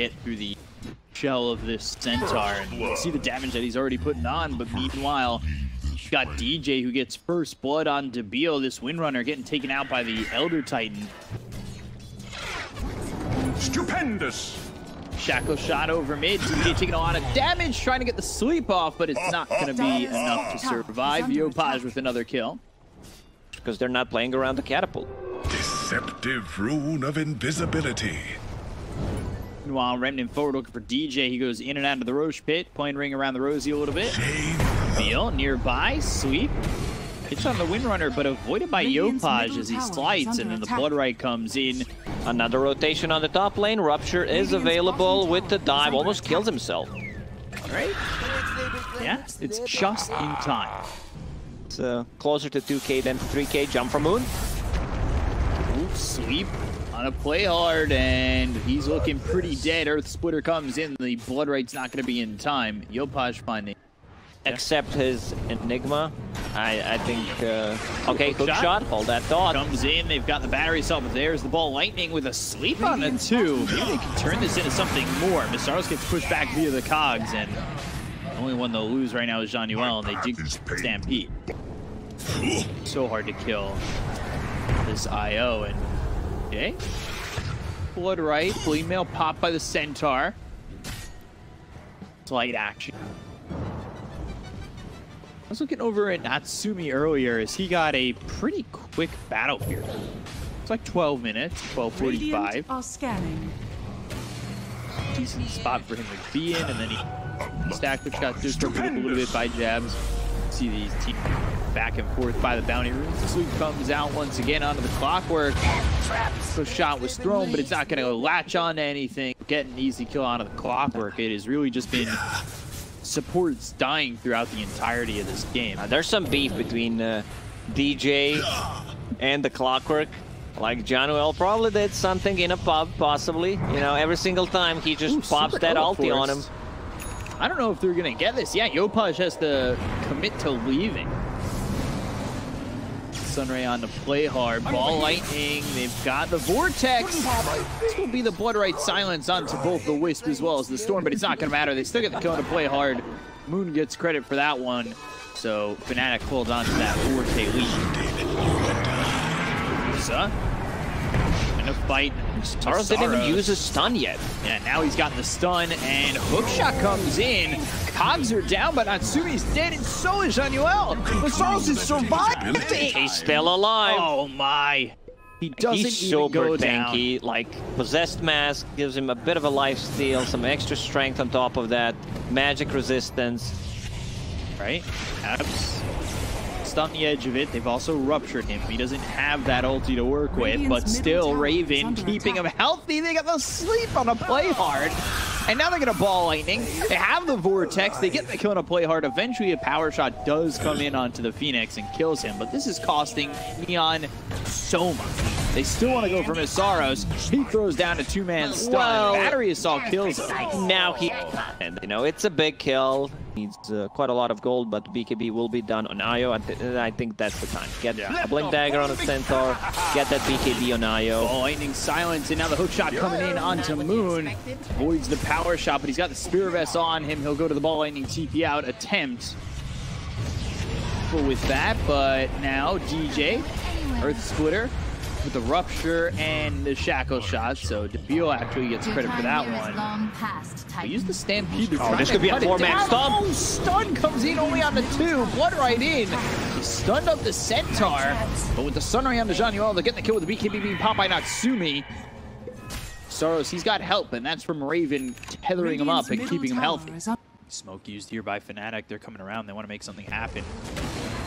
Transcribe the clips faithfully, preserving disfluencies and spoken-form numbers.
get through the shell of this Centaur. And you can see the damage that he's already putting on, but meanwhile, you've got D J who gets first blood on D'Beal, this Windrunner getting taken out by the Elder Titan. Stupendous! Shackle shot over mid, D J taking a lot of damage, trying to get the sleep off, but it's not going to be enough to survive. Yopaj with another kill. Because they're not playing around the catapult. Deceptive rune of invisibility. Meanwhile, Remnant forward looking for D J. He goes in and out of the Roche pit, playing ring around the Rosie a little bit. D'Beal nearby, sweep. It's on the Windrunner, but avoided by Yopaj as he slides, and then the Blood Rite comes in. Another rotation on the top lane. Rupture is available with the dive. Almost kills himself. Right? Yeah, it's just in time. It's uh, closer to two K than three K. Jump from Moon. Ooh, sweep on a play hard, and he's looking pretty dead. Earth Splitter comes in. The Blood Rite's not going to be in time. Yopaj finding. Except his Enigma. I, I think, uh, okay, hook shot. shot, hold that thought. Comes in, they've got the battery cell, but there's the ball lightning with a sleep on it too. Maybe they can turn this into something more. Misaros gets pushed back via the cogs, and the only one they'll lose right now is Jaunuel, and they do stampede. So hard to kill this I O, and okay. Blood right, flea mail popped by the Centaur. Slight action. I was looking over at Natsumi earlier as he got a pretty quick battle here. It's like twelve minutes, twelve forty-five. Are scanning. Decent spot for him to be in, and then he stacked, which got disrupted a little bit by jabs. See these team back and forth by the bounty runes. The sweep comes out once again onto the clockwork. So shot was thrown, but it's not going to latch on to anything. Get an easy kill onto the clockwork. It has really just been supports dying throughout the entirety of this game. Uh, there's some beef between uh, D J and the clockwork. Like Jaunuel probably did something in a pub, possibly. You know, every single time he just Ooh, pops that ulti on him. I don't know if they're gonna get this. Yeah, Yopaj has to commit to leaving. Sunray on the play hard. Ball lightning. They've got the vortex. This will be the Blood Rite silence onto both the Wisp as well as the Storm, but it's not going to matter. They still get the kill to play hard. Moon gets credit for that one. So Fnatic holds on to that four K lead. Musa. In a fight. Taros didn't even use his stun yet. Yeah, now he's gotten the stun, and Hookshot comes in. Cogs are down, but Natsumi's dead, and so is Jaunuel. Misaros is surviving. He's still alive. Oh my. He doesn't he's even super go tanky. Down. Like, Possessed Mask gives him a bit of a lifesteal, some extra strength on top of that. Magic resistance. Right? Abs. On the edge of it. They've also ruptured him. He doesn't have that ulti to work with, but still Raven keeping him healthy. They got the sleep on a play hard, and now they're gonna ball lightning. They have the vortex. They get the kill on a play hard. Eventually a power shot does come in onto the Phoenix and kills him, but this is costing Neon so much. They still want to go for Misaros. He throws down a two-man stun. Well, battery assault kills him. Now he, and you know, it's a big kill. Needs uh, quite a lot of gold, but B K B will be done on I O. I, th I think that's the time. Get yeah. a Blink Dagger on a Centaur, get that B K B on I O. Oh, lightning silence, and now the hook shot coming in onto Moon. Voids the power shot, but he's got the Spear Vest on him. He'll go to the ball lightning T P out attempt. Cool with that, but now D J, Earth Splitter, with the Rupture and the Shackle Shot, so D'Beal actually gets credit for that one. But use the Stampede to try. Oh, this could be a four-man stun. Oh, stun comes in only on the two. Blood right in. He stunned up the Centaur, but with the Sunray on the Jaunuel, they're getting the kill with the B K B being popped by Natsumi. Soros, he's got help, and that's from Raven tethering him up and keeping him healthy. Smoke used here by Fnatic. They're coming around. They want to make something happen.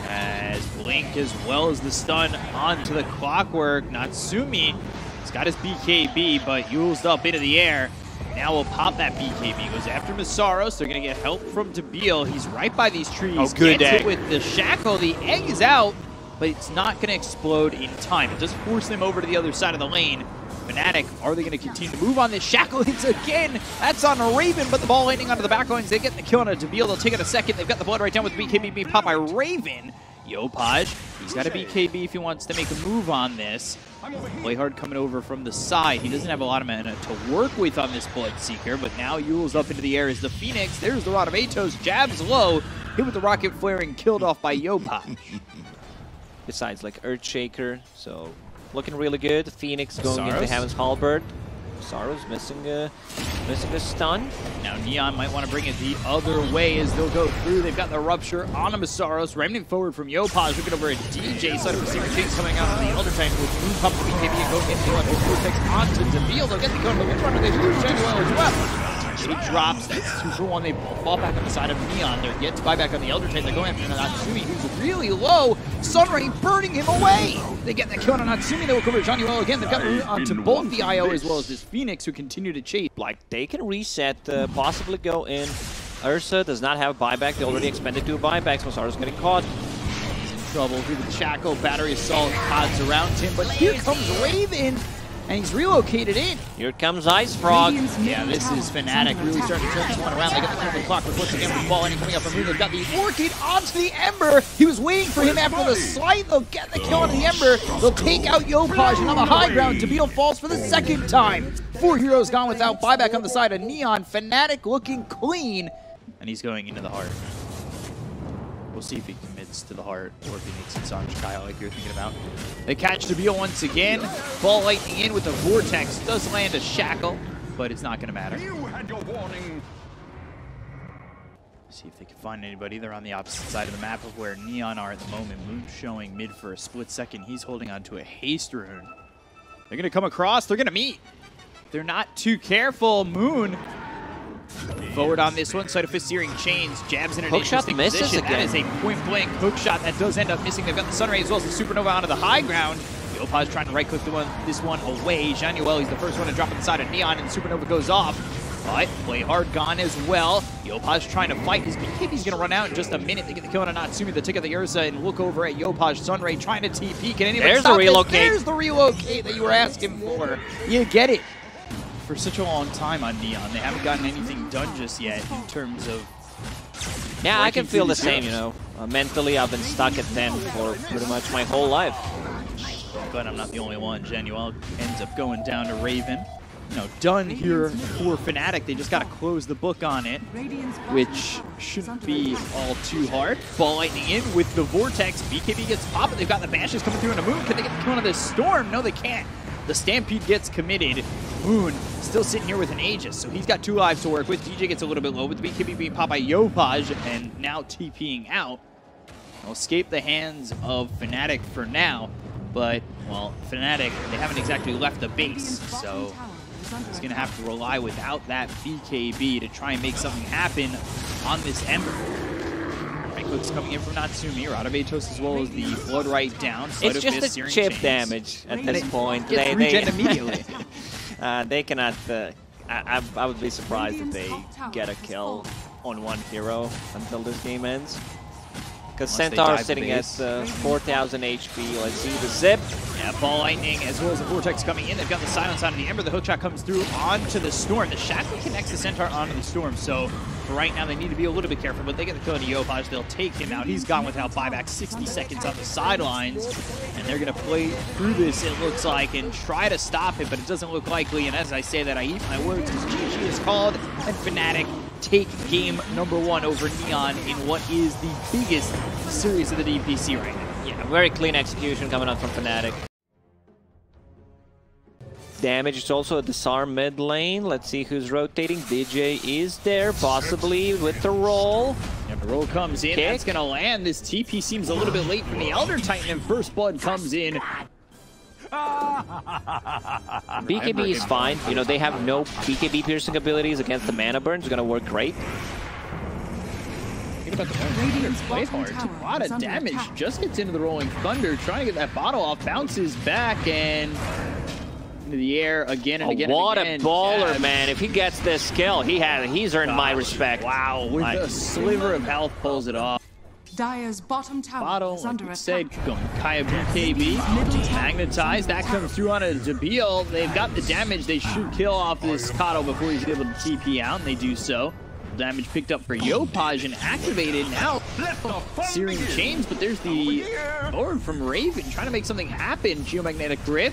As Blink as well as the stun onto the clockwork. Natsumi has got his B K B, but Yule's up into the air. Now we'll pop that B K B. Goes after Misaros. They're going to get help from D'Beal. He's right by these trees. Oh, good Gets egg. It with the shackle. The egg is out, but it's not going to explode in time. It does force them over to the other side of the lane. Fnatic, are they going to continue to move on this shackle? It's again, that's on a Raven, but the ball landing onto the back lines. They get the kill on a D'Beal. They'll take it a second. They've got the blood right down with B K B being popped by Raven. Yopaj, he's got to be K B if he wants to make a move on this. PlayHard coming over from the side. He doesn't have a lot of mana to work with on this Bloodseeker, but now Yule's up into the air as the Phoenix. There's the Rod of Atos, jabs low, hit with the rocket flare and killed off by Yopaj. Besides, like Earthshaker, so looking really good. Phoenix going Misaros. into Heaven's Halberd. Misaros missing a, missing a stun. Now Neon might want to bring it the other way as they'll go through. They've got the Rupture on a Misaros. Remnant forward from Yopaj. Looking over at D J. Side of Secret King coming out on the Elder Tank with Moon Pump to B K B and go into a Vortex onto D'Beal. They'll get the cover. Which one do they lose? Jaunuel as well. It drops. That's two for one. They fall back on the side of Neon. They're yet to buy back on the Elder Tank. They're going after Natsumi, who's really low. Sunray burning him away. They get that kill on Natsumi. They will cover Jaunuel again. They've got room onto both the I O as well as this Phoenix, who continue to chase. Like, they can reset, uh, possibly go in. Ursa does not have a buyback. They already expended two buybacks. Masaru's getting caught. He's in trouble through the Shackle. Battery assault pods around him. But here comes Raven. And he's relocated in. Here comes Ice Frog. Yeah, this is Fnatic really starting to turn this one around. They got the top of the clock, but once again with ball ending coming up from Moon. They've got the Orchid onto the Ember. He was waiting for him after the slight. They'll get the kill on the Ember. They'll take out Yopaj, and on the high ground, DeBeetle falls for the second time. Four heroes gone without buyback on the side of Neon. Fnatic looking clean. And he's going into the heart. We'll see if he commits to the heart or if he makes it on Kyle like you're thinking about. They catch D'Beal once again. Ball lightning in with a Vortex. Does land a Shackle, but it's not going to matter. You had your warning. See if they can find anybody. They're on the opposite side of the map of where Neon are at the moment. Moon showing mid for a split second. He's holding on to a haste rune. They're going to come across. They're going to meet. They're not too careful. Moon. Forward on this one, side of Searing Chains, jabs in an interesting position. That is a point-blank hookshot that does end up missing. They've got the Sunray as well as the Supernova onto the high ground. Yopaj trying to right-click the one, this one away. Jaunuel, he's the first one to drop inside of Neon, and Supernova goes off. But PlayHard gone as well. Yopaj trying to fight. His B K B's going to run out in just a minute. They get the kill on Natsumi. They take out the Ursa and look over at Yopaj. Sunray trying to T P. Can anybody stop this? There's the relocate. There's the relocate that you were asking for. You get it. For such a long time on Neon, they haven't gotten anything done just yet in terms of... Yeah, I can feel the same, you know. Uh, mentally, I've been stuck at ten for pretty much my whole life. But I'm not the only one. Jaunuel ends up going down to Raven. You know, done here for Fnatic. They just got to close the book on it, which shouldn't be all too hard. Ball lightning in with the Vortex. B K B gets popped. They've got the bashes coming through in a Moon. Can they get the kill on this Storm? No, they can't. The Stampede gets committed. Moon still sitting here with an Aegis, so he's got two lives to work with. D J gets a little bit low, but the B K B being popped by Yopaj and now TPing out. He'll escape the hands of Fnatic for now, but, well, Fnatic, they haven't exactly left the base, so he's going to have to rely without that B K B to try and make something happen on this Ember. Right-click's coming in from Natsumi, Rod of Atos as well as the Blood right down. It's just the chip damage at this point. They regen immediately. Uh, they cannot, uh, I, I, I would be surprised if they get a kill on one hero until this game ends. Because Centaur is sitting at uh, four thousand H P. Let's see the zip. Yeah, ball lightning as well as the Vortex coming in. They've got the silence on the Ember. The hookshot comes through onto the Storm. The Shackle connects the Centaur onto the Storm. So for right now, they need to be a little bit careful, but they get the kill to Yopaj. They'll take him out. He's gone without buyback. sixty seconds on the sidelines. And they're going to play through this, it looks like, and try to stop it, but it doesn't look likely. And as I say that, I eat my words as G G is called, and Fnatic take game number one over Neon in what is the biggest series of the D P C right now. Yeah, very clean execution coming up from Fnatic. Damage is also at the disarm mid lane. Let's see who's rotating. D J is there, possibly with the roll. And the roll comes in. Kick. That's going to land. This T P seems a little bit late from the Elder Titan, and First Blood comes in. B K B is fine. You know, they have no B K B piercing abilities against the mana burn. It's going to work great. Think about the PlayHard. A lot of damage. Just gets into the Rolling Thunder, trying to get that bottle off. Bounces back and into the air again and oh, again. What and again. a baller, yeah. man. If he gets this kill, he has, he's earned Gosh, my respect. Wow. With like, a sliver of health, pulls it off. Dire's bottom tower Bottle, is under like attack. Said, going Kaya B K B, magnetized. That comes through on a D'Beal. They've got the damage. They should kill off this Kato before he's able to T P out, and they do so. damage picked up for Yopaj and activated now. Searing chains, but there's the board from Raven trying to make something happen. Geomagnetic grip.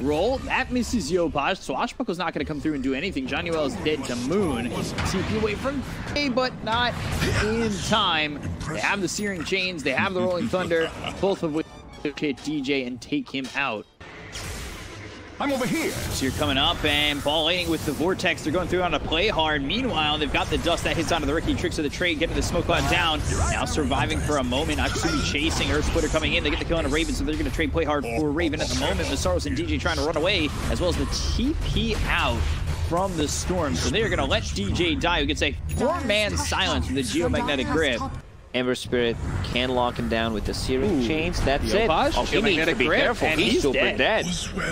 Roll, that misses Yopaj. Swashbuckle's not gonna come through and do anything. Jaunuel is dead to Moon. T P away from K, but not in time. They have the Searing Chains, they have the Rolling Thunder, both of which hit D J and take him out. I'm over here. So you're coming up and ball aiding with the Vortex. They're going through on a play hard. Meanwhile, they've got the Dust that hits onto the Ricky. Tricks of the trade, getting the Smoke Cloud down. Now surviving for a moment. Natsumi chasing. Earth Splitter coming in. They get the kill on a Raven, so they're going to trade play hard for Raven at the moment. Misaros and D J trying to run away, as well as the T P out from the Storm. So they're going to let D J die, who gets a four-man silence with the Geomagnetic Grip. Ember Spirit can lock him down with the Searing Ooh. Chains. That's Yopaj. It. Oh, he needs to be grip. Careful. And he's, he's super dead. dead.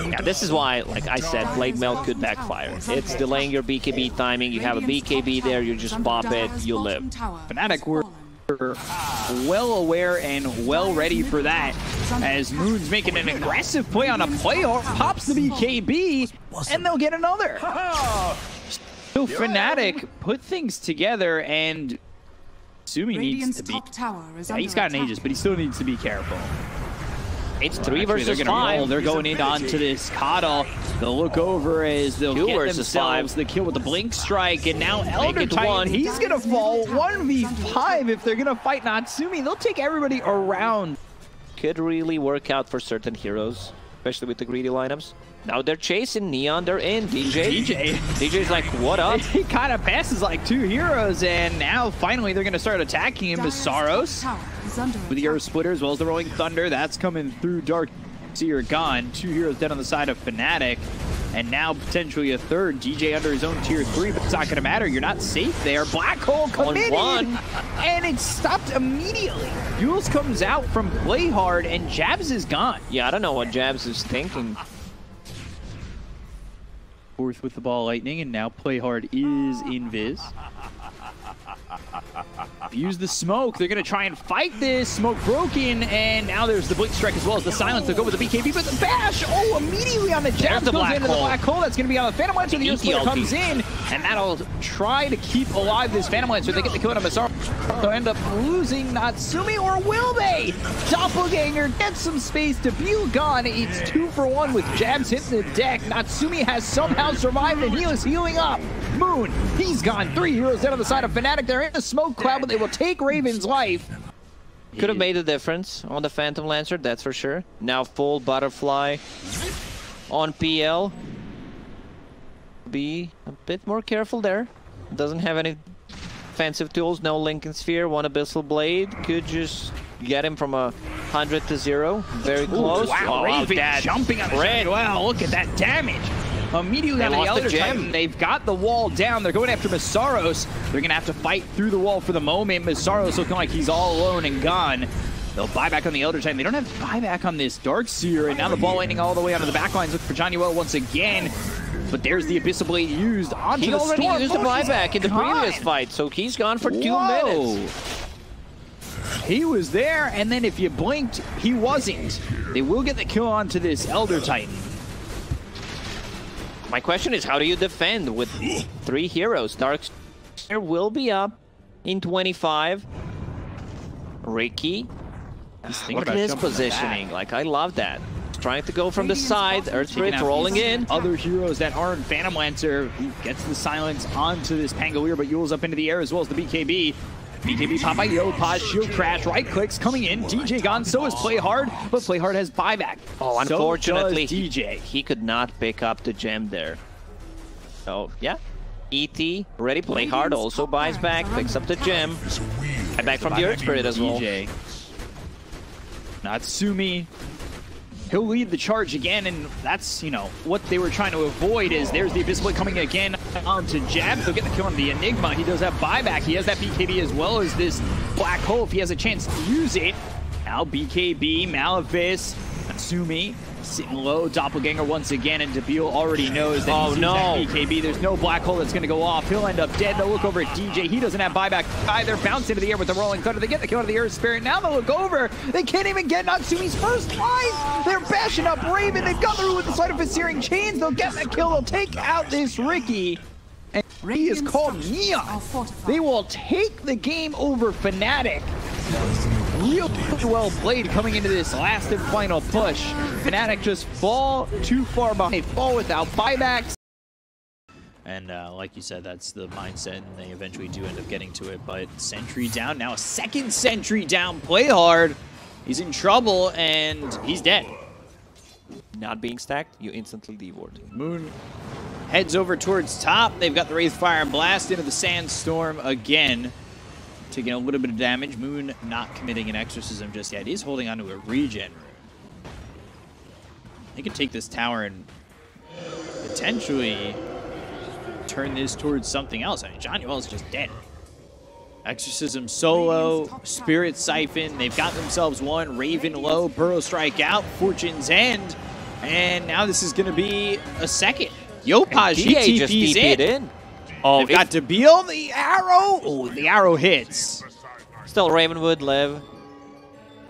Yeah, this is why, like I said, Blade Melt could backfire. It's delaying your B K B timing. You have a B K B there, you just pop it, you live. Fnatic were well aware and well ready for that, as Moon's making an aggressive play on a playoff, pops the B K B, and they'll get another. So Fnatic put things together, and Natsumi needs to be, yeah, he's got an Aegis, but he still needs to be careful. It's well, three actually, versus they're five. Roll. They're he's going in onto this Coddle. They'll look over as they'll Two get themselves five. The kill with the Blink Strike, and now Elder Titan, one. he's gonna fall one v five if they're gonna fight Natsumi. They'll take everybody around. Could really work out for certain heroes, especially with the greedy lineups. Now they're chasing Neon, they're in, D J. D J. D J's like, what up? He kind of passes like two heroes, and now finally they're gonna start attacking him. Misaros with the Earth Splitter as well as the Rolling Thunder. That's coming through Dark Seer gone. Two heroes dead on the side of Fnatic. And now potentially a third. D J under his own tier three, but it's not gonna matter. You're not safe there. Black Hole committed, one. And it's stopped immediately. Jules comes out from PlayHard, and Jabs is gone. Yeah, I don't know what Jabs is thinking. Fourth with the ball lightning, and now PlayHard is in Viz. Use the smoke. They're gonna try and fight this. Smoke broken, and now there's the Blink Strike as well as the silence. They'll go with the B K B, but the bash! Oh, immediately on the jab, goes into the black hole. That's gonna be on the Phantom Lancer. The Earth Splitter comes in, and that'll try to keep alive this Phantom Lancer. They get the kill on Misaros. They'll end up losing Natsumi, or will they? Doppelganger gets some space. D'Beal gone. It's two for one with Jabs hitting the deck. Natsumi has somehow survived, and he is healing up. Moon, he's gone. Three heroes dead on the side of Fnatic. They're in the smoke cloud, but they will take Raven's life. Could have made a difference on the Phantom Lancer, that's for sure. Now full butterfly on P L. Be a bit more careful there. Doesn't have any offensive tools, no Lincoln Sphere, one Abyssal Blade. Could just get him from a hundred to zero. Very close. Ooh, wow, oh, Raven wow, jumping on red. Wow, look at that damage. Immediately on the Elder Titan, they've got the wall down. They're going after Misaros. They're going to have to fight through the wall for the moment. Misaros looking like he's all alone and gone. They'll buy back on the Elder Titan. They don't have to buy back on this Darkseer. And now the ball landing all the way onto the back lines. Look for Jaunuel once again. But there's the Abyssal Blade used onto the Storm. He already used the buyback in the previous fight, so he's gone for two Whoa. minutes. He was there, and then if you blinked, he wasn't. They will get the kill onto this Elder Titan. My question is, how do you defend with three heroes? Darkseer will be up in twenty-five. Ricky, look at his positioning. Like, I love that. Trying to go from the side, Earth Spirit rolling in. Other heroes that aren't Phantom Lancer. He gets the silence onto this Pangolier, but Yule's up into the air as well as the B K B. B K B pop by Yopaj, shield crash, right clicks coming in. D J gone, so is PlayHard, but PlayHard has buyback. Oh, unfortunately, so D J. He could not pick up the gem there. So, yeah. E T, ready, PlayHard also buys back, picks up the gem. And back from the Earth Spirit as well. D J. Natsumi. He'll lead the charge again, and that's, you know, what they were trying to avoid is there's the Abyssal Blade coming again onto Jabs. They'll get the kill on the Enigma. He does have buyback. He has that B K B as well as this black hole if he has a chance to use it. Now B K B, Malavis, Natsumi, sitting low, Doppelganger once again, and D'Beal already knows that he's oh, using no. that B K B. There's no black hole that's going to go off. He'll end up dead. They'll look over at D J. He doesn't have buyback either. Bounce into the air with the Rolling Thunder. They get the kill out of the Earth Spirit. Now they'll look over. They can't even get Natsumi's first life. They're bashing up Raven. They've got the root with the side of his Searing Chains. They'll get that kill. They'll take out this Ricky. and he is called Neon. They will take the game over Fnatic. Really well played coming into this last and final push. Fnatic just fall too far behind. They fall without buybacks. And uh, like you said, that's the mindset, and they eventually do end up getting to it. But sentry down now, a second sentry down. PlayHard, he's in trouble, and he's dead. Not being stacked, you instantly D-ward. Moon heads over towards top. They've got the Wraith Fire and Blast into the Sandstorm again. Taking a little bit of damage. Moon not committing an exorcism just yet. He's holding onto a regen. They could take this tower and potentially turn this towards something else. I mean, Jaunuel's just dead. Exorcism solo, Spirit Siphon, they've got themselves one. Raven low, Burrow Strike out, Fortune's End, and now this is going to be a second. Yopaj, he just D P's in. in. Oh, they've got D'Beal, the arrow. Oh, the arrow hits. Still, Raven would live.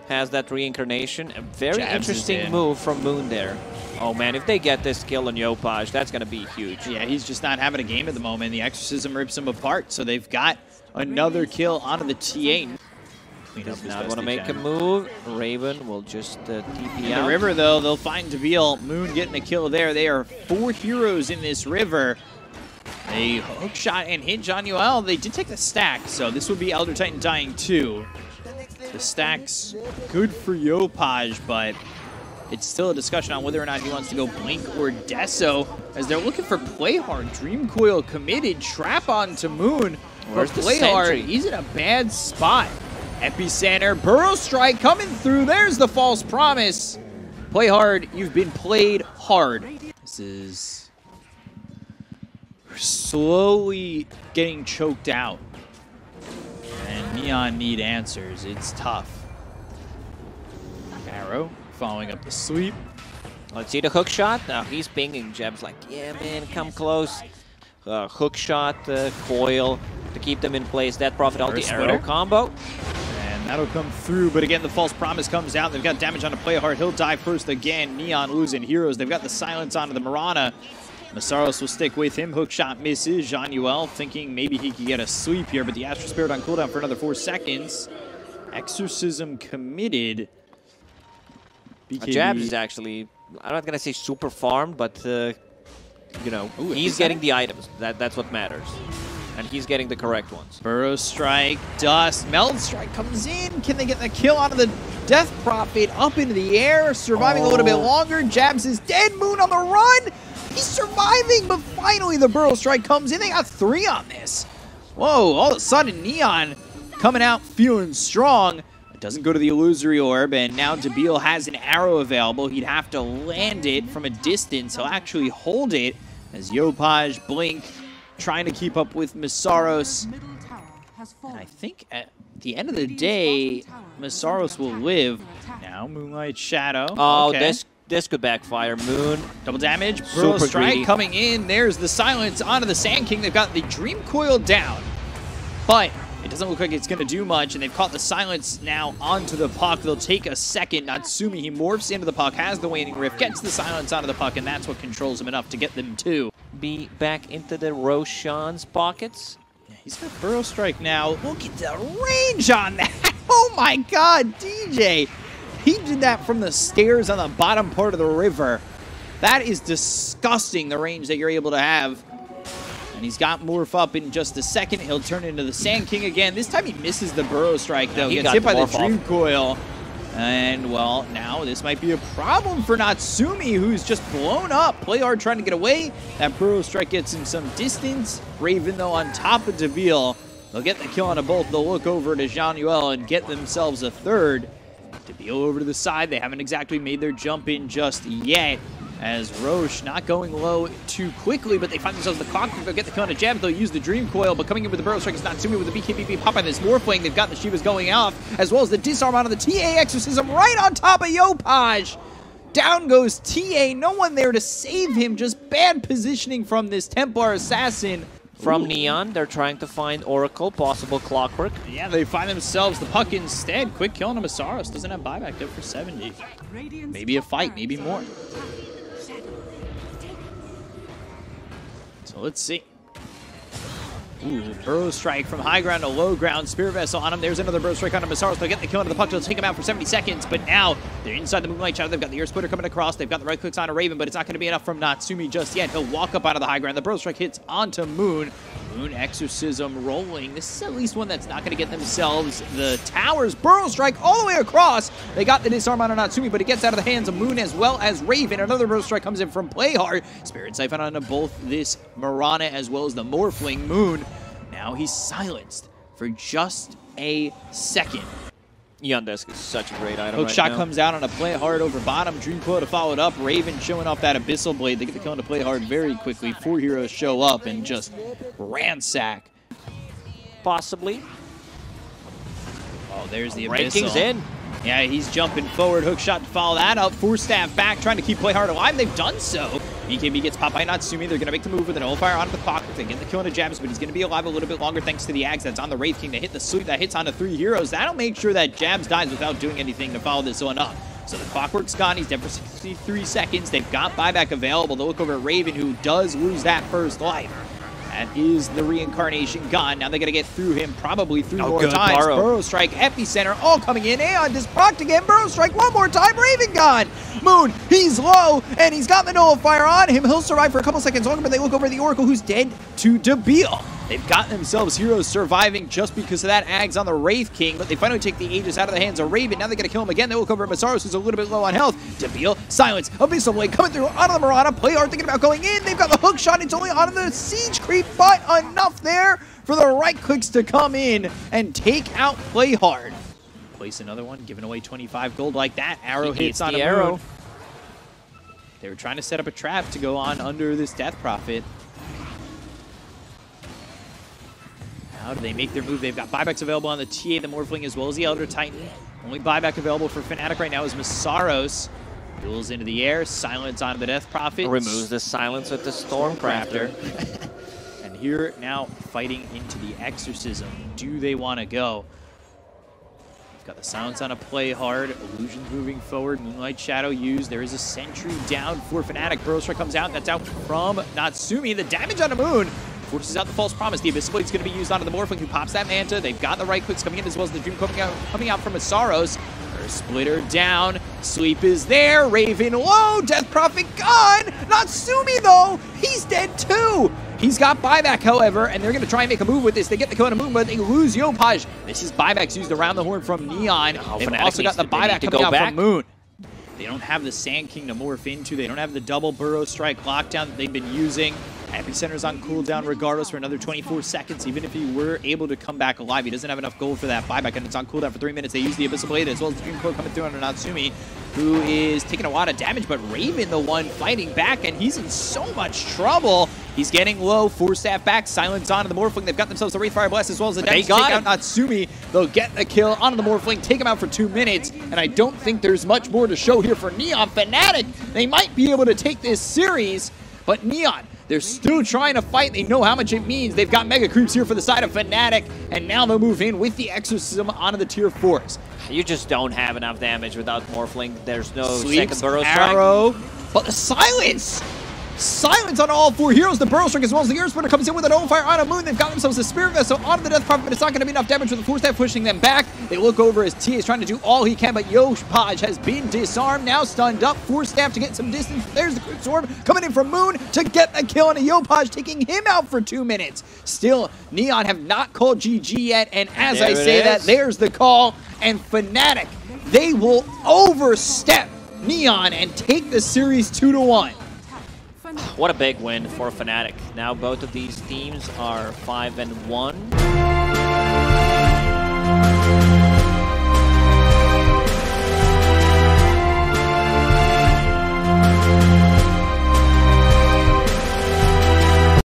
Has that reincarnation. A very Jabs interesting move from Moon there. Oh man, if they get this kill on Yopaj, that's going to be huge. Yeah, he's just not having a game at the moment. The exorcism rips him apart, so they've got another kill onto the T eight. Does not want to make a move. Raven will just uh, T P out. In the river, though, they'll find D'Beal. Moon getting a kill there. They are four heroes in this river. They hook shot and hit Jaunuel. They did take the stack, so this will be Elder Titan dying too. The stack's good for Yopaj, but it's still a discussion on whether or not he wants to go Blink or Deso, as they're looking for PlayHard. Dream Coil committed, trap onto Moon. Where's the PlayHard? He's in a bad spot. Epicenter, Burrow Strike coming through. There's the False Promise. PlayHard, you've been played hard. This is... We're slowly getting choked out. And Neon need answers. It's tough. Arrow following up the sweep. Let's see the hook shot. Now he's pinging. Jab's like, yeah, man, come close. Uh, hook shot, uh, coil to keep them in place. That profit all the arrow combo. And that'll come through, but again, the False Promise comes out. They've got damage on the PlayHard. He'll die first again. Neon losing heroes. They've got the silence onto the Marana. Misaros will stick with him. Hook shot misses. Jaunuel thinking maybe he could get a sweep here, but the Astral Spirit on cooldown for another four seconds. Exorcism committed. Jabs is actually, I'm not going to say super farmed, but... Uh, You know, Ooh, he's getting the items. That, that's what matters. And he's getting the correct ones. Burrow Strike, Dust, Meld Strike comes in. Can they get the kill out of the Death Prophet up into the air? Surviving oh. a little bit longer. Jabs is dead. Moon on the run. He's surviving, but finally the Burrow Strike comes in. They got three on this. Whoa, all of a sudden Neon coming out feeling strong. It doesn't go to the Illusory Orb, and now D'Beal has an arrow available. He'd have to land it from a distance. He'll actually hold it. As Yopaj, Blink, trying to keep up with Misaros. And I think at the end of the day, Misaros will live. Now Moonlight Shadow. Oh, okay. this this could backfire. Moon. Double damage. Burrow Strike greedy. coming in. There's the silence onto the Sand King. They've got the Dream Coil down. But it doesn't look like it's going to do much, and they've caught the silence now onto the puck. They'll take a second. Natsumi, he morphs into the puck, has the waning rift, gets the silence onto the puck, and that's what controls him enough to get them two. Be back into the Roshan's pockets. Yeah, he's got Burrow Strike now. Look at the range on that. Oh my god, D J. He did that from the stairs on the bottom part of the river. That is disgusting, the range that you're able to have. He's got Morph up in just a second. He'll turn into the Sand King again. This time he misses the Burrow Strike, though. Yeah, he Gets hit by the Dream off. Coil. And, well, now this might be a problem for Natsumi, who's just blown up. PlayHard trying to get away. That Burrow Strike gets him some distance. Raven, though, on top of D'Beal. They'll get the kill on a both. They'll look over to Jaunuel and get themselves a third. D'Beal over to the side. They haven't exactly made their jump in just yet. As Roche not going low too quickly, but they find themselves the clock. They'll get the kill on a jab. They'll use the Dream Coil, but coming in with the Burrow Strike is Natsumi with the B K B pop on this Morph Wing. They've got the Shivas going off, as well as the disarm onto the T A exorcism right on top of Yopaj. Down goes T A. No one there to save him. Just bad positioning from this Templar Assassin. From Ooh. Neon, they're trying to find Oracle, possible Clockwork. Yeah, they find themselves the puck instead. Quick kill on a Misaros. Doesn't have buyback though for seventy. Maybe a fight, maybe more. So let's see. Ooh, Burrow Strike from high ground to low ground. Spear Vessel on him. There's another Burrow Strike on him. Misaros, they'll get the kill into the puck. They'll take him out for seventy seconds. But now they're inside the Moonlight Shadow. They've got the Air Splitter coming across. They've got the right clicks on a Raven, but it's not going to be enough from Natsumi just yet. He'll walk up out of the high ground. The Burrow Strike hits onto Moon. Moon Exorcism rolling. This is at least one that's not going to get themselves the towers. Burrow Strike all the way across. They got the disarm on Natsumi, but it gets out of the hands of Moon as well as Raven. Another Burrow Strike comes in from PlayHard. Spirit Siphon onto both this Marana as well as the Morphling Moon. Now he's silenced for just a second. Neon Desk is such a great item. Hook right shot now. Comes out on a PlayHard over bottom. Dream Claw to follow it up. Raven showing off that Abyssal Blade. They get the kill into PlayHard very quickly. Four heroes show up and just ransack. Possibly. Oh, there's the Abyssal. Rankings in. Yeah, he's jumping forward. Hook shot to follow that up. Four staff back, trying to keep PlayHard alive. They've done so. E K B gets popped by Natsumi. They're going to make the move with an old fire onto the clock. They get the kill into Jabs, but he's going to be alive a little bit longer thanks to the Ags that's on the Wraith King. They hit the sweep that hits onto three heroes. That'll make sure that Jabs dies without doing anything to follow this one up. So the clockwork's gone. He's dead for sixty-three seconds. They've got buyback available. They'll look over at Raven, who does lose that first life. That is the reincarnation gone. Now they're going to get through him probably three oh, more good. times. Burrow. Burrow Strike, Epicenter, all coming in. Aeon just procced again. Burrow Strike one more time. Raven gone. Moon, he's low, and he's got the nullifier on him. He'll survive for a couple seconds longer, but they look over at the Oracle, who's dead to D'Beal. They've got themselves heroes surviving just because of that Ags on the Wraith King, but they finally take the Aegis out of the hands of Raven. Now they're going to kill him again. They will cover Misaros, who's a little bit low on health. D'Beal, silence. Abyssal Blade coming through out of the Marana. PlayHard thinking about going in. They've got the hook shot. It's only out of the Siege Creep, but enough there for the right clicks to come in and take out PlayHard. Place another one, giving away twenty-five gold like that. Arrow hits on the arrow. They were trying to set up a trap to go on under this Death Prophet. How do they make their move? They've got buybacks available on the T A, the Morphling, as well as the Elder Titan. Only buyback available for Fnatic right now is Misaros. Duels into the air, silence on the Death Prophet. Removes the silence with the Stormcrafter. And here now fighting into the Exorcism. Do they want to go? They've got the silence on a PlayHard. Illusions moving forward. Moonlight Shadow used. There is a sentry down for Fnatic. Burrow Strike comes out. That's out from Natsumi. The damage on the Moon forces out the False Promise. The Abyss Blade's going to be used onto the Morphling, who pops that Manta. They've got the right clicks coming in, as well as the Doom coming out, coming out from Misaros. Her Splitter down. Sleep is there. Raven low. Death Prophet gone. Natsumi, though, he's dead too. He's got buyback, however, and they're going to try and make a move with this. They get the kill into Moon, but they lose Yopaj. This is buybacks used around the horn from Neon. Oh, They've also got the buyback coming go out back. from Moon. They don't have the Sand King to morph into. They don't have the double Burrow Strike lockdown that they've been using. Epicenter's on cooldown regardless for another twenty-four seconds. Even if he were able to come back alive, he doesn't have enough gold for that buyback, and it's on cooldown for three minutes. They use the Abyssal Blade as well as the Dream Core coming through on Natsumi, who is taking a lot of damage, but Raven the one fighting back, and he's in so much trouble. He's getting low. Four staff back, silence onto the Morphling. They've got themselves the Wraithfire Blast as well as the damage. They take out Natsumi. They'll get the kill onto the Morphling, take him out for two minutes, and I don't think there's much more to show here for Neon. Fnatic, they might be able to take this series, but Neon, they're still trying to fight. They know how much it means. They've got Mega Creeps here for the side of Fnatic, and now they'll move in with the Exorcism onto the Tier fours. You just don't have enough damage without Morphling. There's no Sleeps, second Burrow Arrow, Strike. But the silence! Silence on all four heroes. The Burrow Strike as well as the Air Splitter comes in with an own fire on a Moon. They've got themselves a Spirit Vessel onto the Death Prophet, but it's not going to be enough damage with the four staff pushing them back. They look over as T is trying to do all he can, but Yopaj has been disarmed, now stunned up. Four staff to get some distance. There's the Quick Storm coming in from Moon to get a kill on a Yopaj, taking him out for two minutes. Still, Neon have not called G G yet, and as there I say is. that, there's the call, and Fnatic, they will overstep Neon and take the series two to one. What a big win for Fnatic. Now both of these teams are five and one.